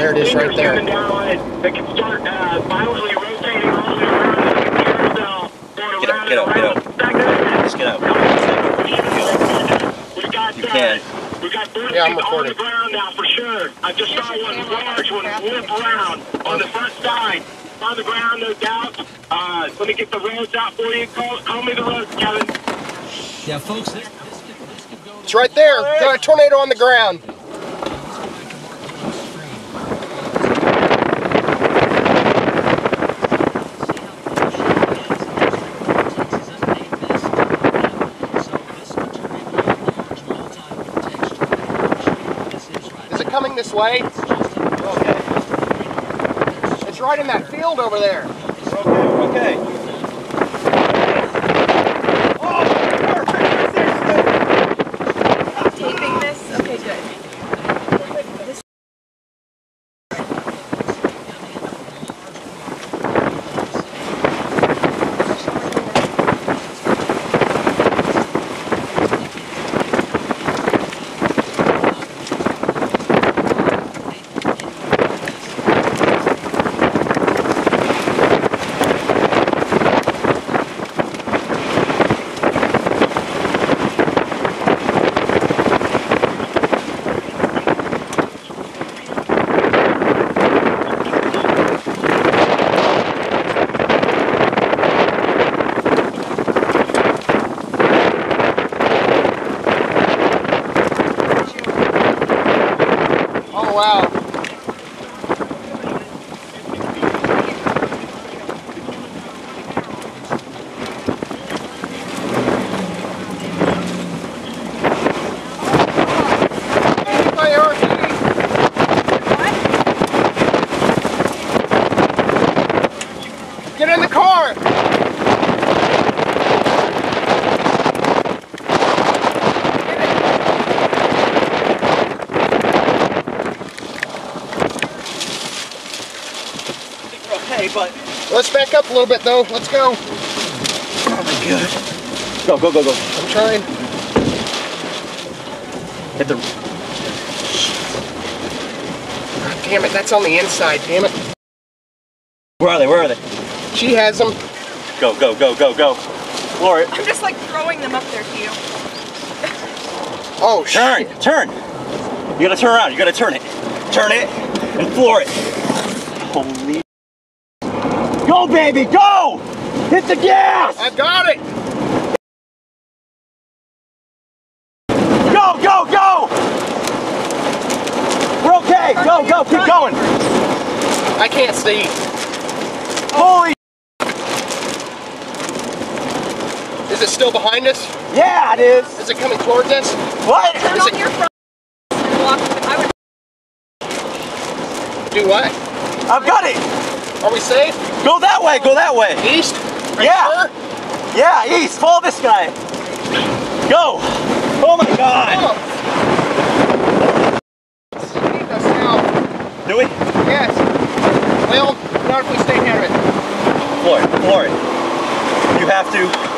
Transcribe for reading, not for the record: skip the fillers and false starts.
There it is right there. That can start violently rotating all the way around the carousel. Get up, get up, get up. Just get up. You can. We've got blue teams on the ground now for sure. I just saw one large one flip around on the front side. On the ground, no doubt. Let me get the roads out for you. Call me the roads, Kevin. Yeah, folks, this could go. It's right there. Got a tornado on the ground. Coming this way. Okay. It's right in that field over there. Okay, okay. Wow. Get in the car. But let's back up a little bit though. Let's go. Oh my god. Go, go, go, go. I'm trying. Hit the... Oh, damn it, that's on the inside, damn it. Where are they? Where are they? She has them. Go, go, go, go, go. Laura. I'm just like throwing them up there to you. Oh, shit. Turn, turn. You gotta turn around. You gotta turn it. Turn it and floor it. Holy... Go, baby, go! Hit the gas! I got it! Go, go, go! We're okay! Go, go, keep going! I can't see. Holy! Is it still behind us? Yeah, it is! Is it coming towards us? What? Turn on your front and walk with it. I would... Do what? I've got it! Are we safe? Go that way, go that way. East? Yeah. Yeah, east. Follow this guy. Go. Oh my god. Oh. We need this now. Do we? Yes. Well, not if we stay near it. Floor it, floor it. You have to.